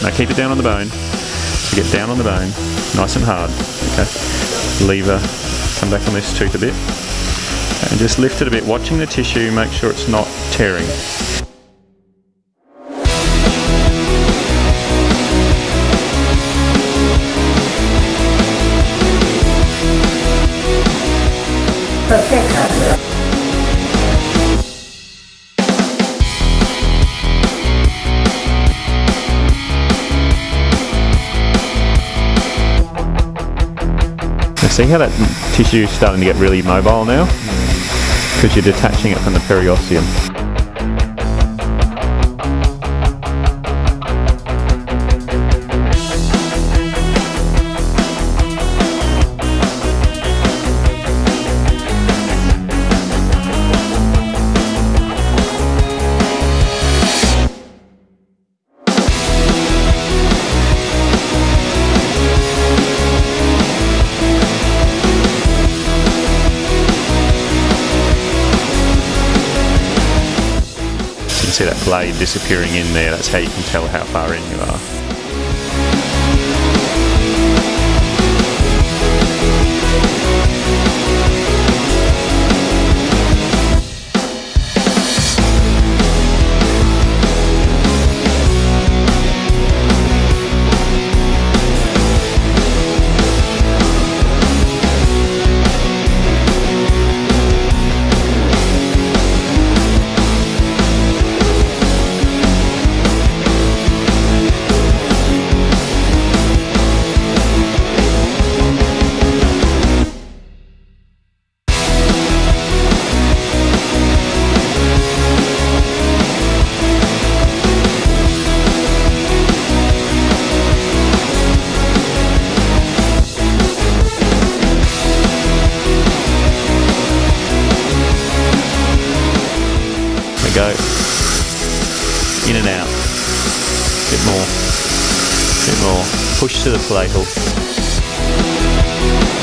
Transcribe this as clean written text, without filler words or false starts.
Now keep it down on the bone. So get down on the bone, nice and hard. Okay, lever, come back on this tooth a bit. And just lift it a bit, watching the tissue, make sure it's not tearing. Perfect. See how that tissue is starting to get really mobile now? Because you're detaching it from the periosteum. See that blade disappearing in there, that's how you can tell how far in you are. Go in and out, a bit more, push to the play hook.